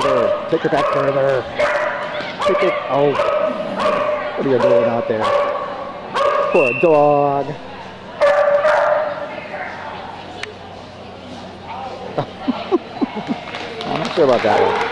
further. Take it back further. Take it. Oh. What are you doing out there? Poor dog. I'm not sure about that one.